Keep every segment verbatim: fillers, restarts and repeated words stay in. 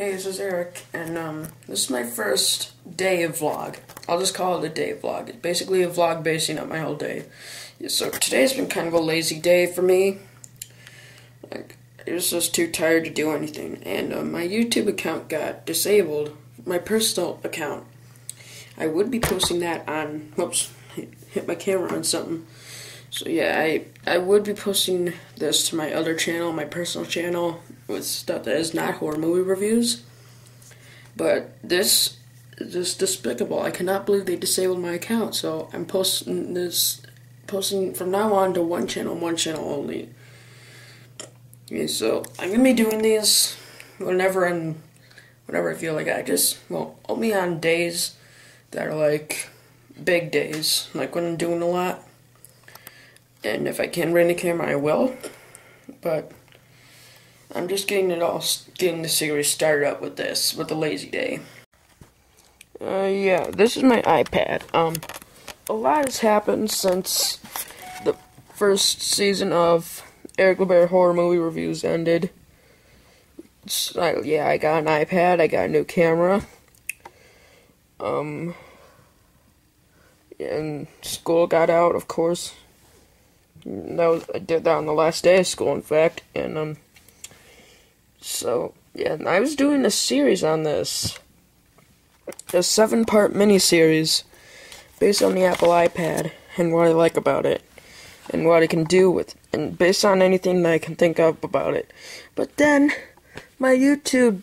Hey, this is Eric, and um, this is my first day of vlog. I'll just call it a day vlog. It's basically a vlog basing on my whole day. Yeah, so today's been kind of a lazy day for me. Like, I was just too tired to do anything, and uh, my YouTube account got disabled. My personal account. I would be posting that on. Whoops, hit my camera on something. So yeah, I I would be posting this to my other channel, my personal channel, with stuff that is not horror movie reviews. But this is just despicable. I cannot believe they disabled my account. So I'm posting this, posting from now on to one channel, one channel only. Okay, so I'm gonna be doing these whenever I'm, whenever I feel like I just well only on days that are like big days, like when I'm doing a lot. And if I can bring the camera, I will. But I'm just getting it all, getting the series started up with this, with the lazy day. Uh, yeah, this is my iPad. Um, a lot has happened since the first season of Eric Loubert Horror Movie Reviews ended. So I, yeah, I got an iPad. I got a new camera. Um, and school got out, of course. That was, I did that on the last day of school, in fact, and, um, so, yeah, and I was doing a series on this, a seven-part mini-series, based on the Apple iPad, and what I like about it, and what I can do with, and based on anything that I can think of about it. But then, my YouTube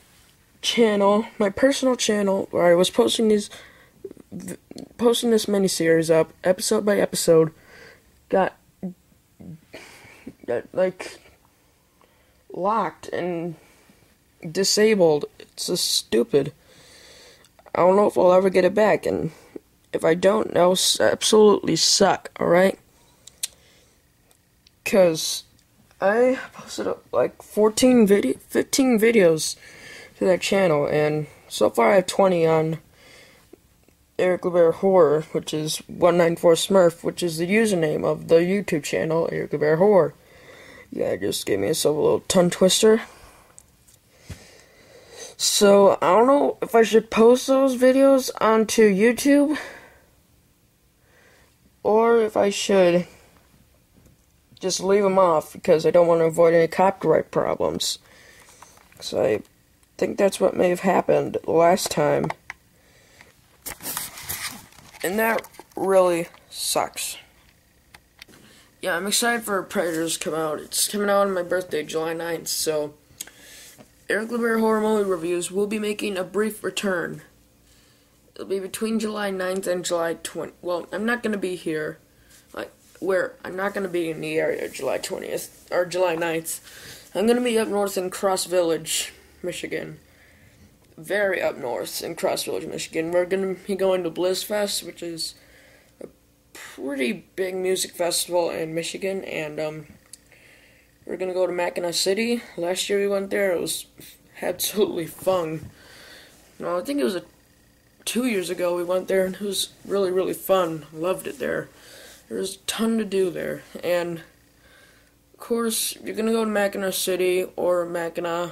channel, my personal channel, where I was posting these, posting this mini-series up, episode by episode, got That, like, locked and disabled. It's just stupid. I don't know if I'll ever get it back, and if I don't, that'll absolutely suck, alright? Because I posted up, like, fourteen video, fifteen videos to that channel, and so far I have twenty on Eric Loubert Horror, which is one nine four Smurf, which is the username of the YouTube channel, Eric Loubert Horror. Yeah, I just gave myself a little tongue twister. So, I don't know if I should post those videos onto YouTube, or if I should just leave them off, because I don't want to avoid any copyright problems. So I think that's what may have happened last time. And that really sucks. Yeah, I'm excited for Predators to come out. It's coming out on my birthday, July ninth, so Eric Loubert Horror Movie Reviews will be making a brief return. It'll be between July ninth and July twentieth. Well, I'm not going to be here. Like, where? I'm not going to be in the area July twentieth, or July ninth. I'm going to be up north in Cross Village, Michigan. Very up north in Cross Village, Michigan. We're going to be going to Bliss Fest, which is a pretty big music festival in Michigan, and um, we're going to go to Mackinac City. Last year we went there, it was absolutely fun. No, I think it was a, two years ago we went there, and it was really, really fun. Loved it there. There was a ton to do there, and of course, you're going to go to Mackinac City, or Mackinac,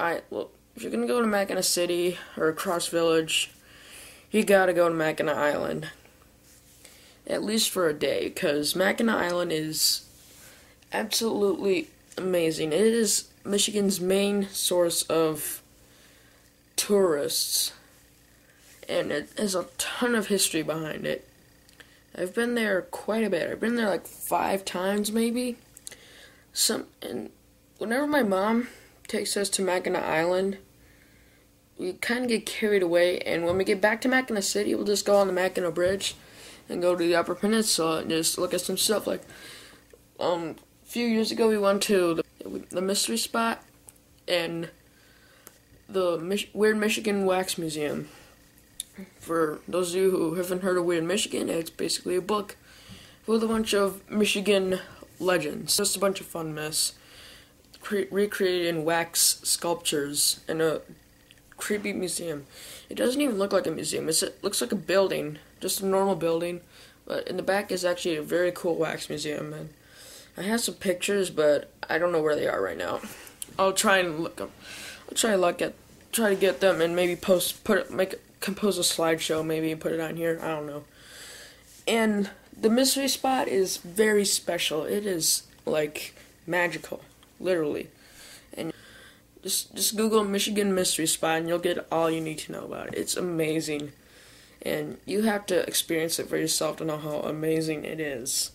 I, well, if you're going to go to Mackinac City or Cross Village, you got to go to Mackinac Island. At least for a day, because Mackinac Island is absolutely amazing. It is Michigan's main source of tourists, and it has a ton of history behind it. I've been there quite a bit. I've been there like five times, maybe. Some, and whenever my mom takes us to Mackinac Island, we kind of get carried away, and when we get back to Mackinac City, we'll just go on the Mackinac Bridge and go to the Upper Peninsula and just look at some stuff. Like, um, a few years ago we went to the, the Mystery Spot and the Mich Weird Michigan Wax Museum. For those of you who haven't heard of Weird Michigan, it's basically a book with a bunch of Michigan legends. Just a bunch of fun mess. Recreated in wax sculptures in a creepy museum. It doesn't even look like a museum. It's, it looks like a building, just a normal building, but in the back is actually a very cool wax museum. And I have some pictures, but I don't know where they are right now. I'll try and look them. I'll try to look at, try to get them and maybe post, put it, make, compose a slideshow maybe and put it on here. I don't know. And the mystery spot is very special. It is like magical, literally. And just just Google Michigan mystery spot and you'll get all you need to know about it. It's amazing. And you have to experience it for yourself to know how amazing it is.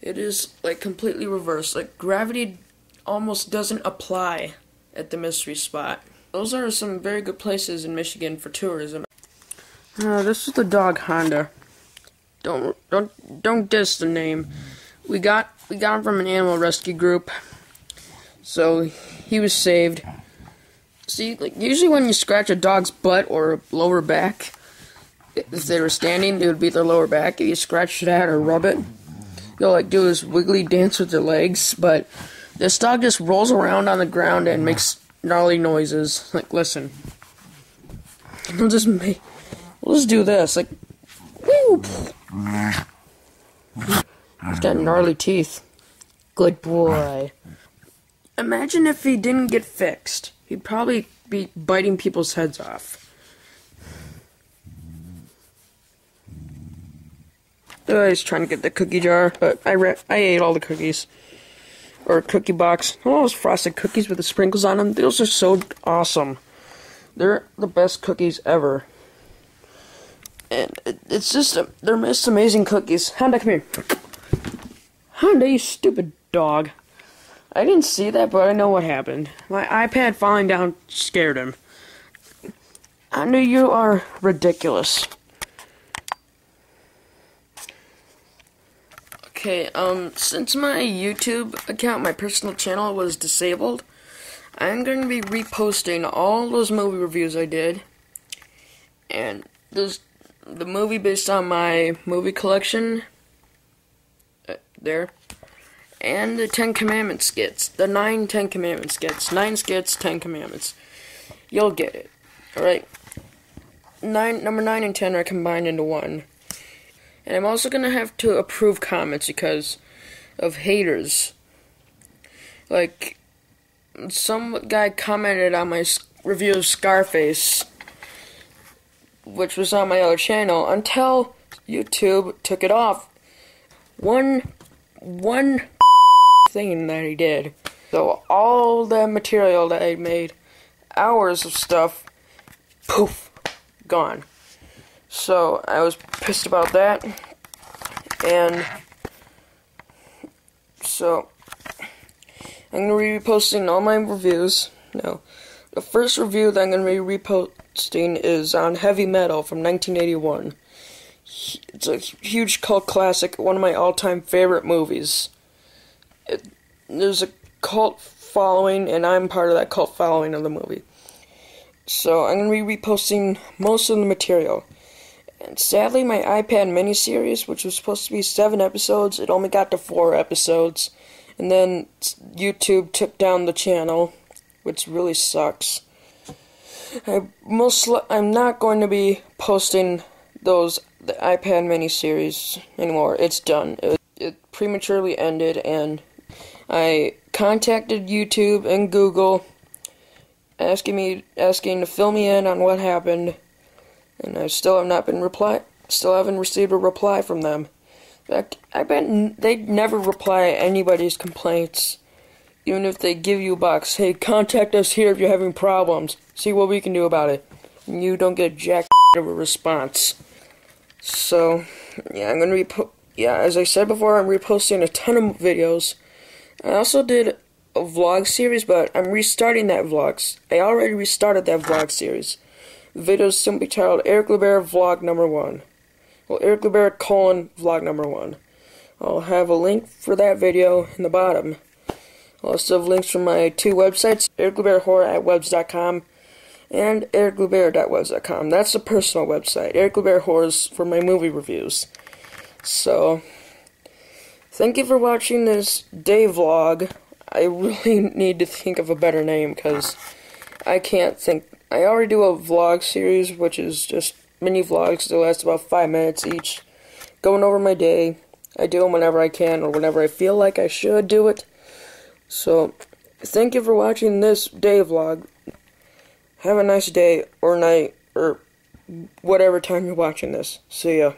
It is, like, completely reversed. Like, gravity almost doesn't apply at the mystery spot. Those are some very good places in Michigan for tourism. Uh, this is the dog Honda. Don't, don't, don't diss the name. We got, we got him from an animal rescue group. So, he was saved. See, like, usually when you scratch a dog's butt or lower back, if they were standing, it would be their lower back. If you scratch it out or rub it, you'll like do this wiggly dance with their legs. But this dog just rolls around on the ground and makes gnarly noises. Like, listen, we'll just make, we'll just do this. Like, woo! He's got gnarly teeth. Good boy. Imagine if he didn't get fixed. He'd probably be biting people's heads off. I was trying to get the cookie jar, but I re I ate all the cookies. Or cookie box. All those frosted cookies with the sprinkles on them. Those are so awesome. They're the best cookies ever. And it, it's just, a, they're just amazing cookies. Honda, come here. Honda, you stupid dog. I didn't see that, but I know what happened. My iPad falling down scared him. Honda, you are ridiculous. Okay, um, since my YouTube account, my personal channel, was disabled, I'm going to be reposting all those movie reviews I did, and there's the movie based on my movie collection, uh, there, and the Ten Commandments skits, the nine Ten Commandments skits, nine skits, Ten Commandments. You'll get it, alright? Nine, number nine and ten are combined into one. And I'm also going to have to approve comments because of haters. Like, some guy commented on my review of Scarface, which was on my other channel, until YouTube took it off. One, one thing that he did. So all the material that I made, hours of stuff, poof, gone. So, I was pissed about that, and so, I'm going to be reposting all my reviews. No, the first review that I'm going to be reposting is on Heavy Metal from nineteen eighty-one. It's a huge cult classic, one of my all-time favorite movies. It, there's a cult following, and I'm part of that cult following of the movie. So, I'm going to be reposting most of the material. And sadly, my iPad miniseries, which was supposed to be seven episodes, it only got to four episodes. And then YouTube took down the channel, which really sucks. I most li I'm not going to be posting those the iPad miniseries anymore. It's done. It, it prematurely ended, and I contacted YouTube and Google, asking me asking to fill me in on what happened. And I still have not been reply. Still haven't received a reply from them. In fact, I bet n they'd never reply to anybody's complaints, even if they give you a box. Hey, contact us here if you're having problems. See what we can do about it. And you don't get jack of a response. So, yeah, I'm gonna repo. Yeah, as I said before, I'm reposting a ton of videos. I also did a vlog series, but I'm restarting that vlogs. I already restarted that vlog series. The video is simply titled Eric Loubert Vlog Number One. Well, Eric Loubert colon Vlog Number One. I'll have a link for that video in the bottom. I'll also have links from my two websites, Eric Loubert Horror at webs dot com and eric loubert dot webs dot com. That's the personal website. Eric Loubert Horror is for my movie reviews. So, thank you for watching this day vlog. I really need to think of a better name because I can't think. I already do a vlog series, which is just mini vlogs that last about five minutes each, going over my day. I do them whenever I can or whenever I feel like I should do it. So, thank you for watching this day vlog. Have a nice day or night or whatever time you're watching this. See ya.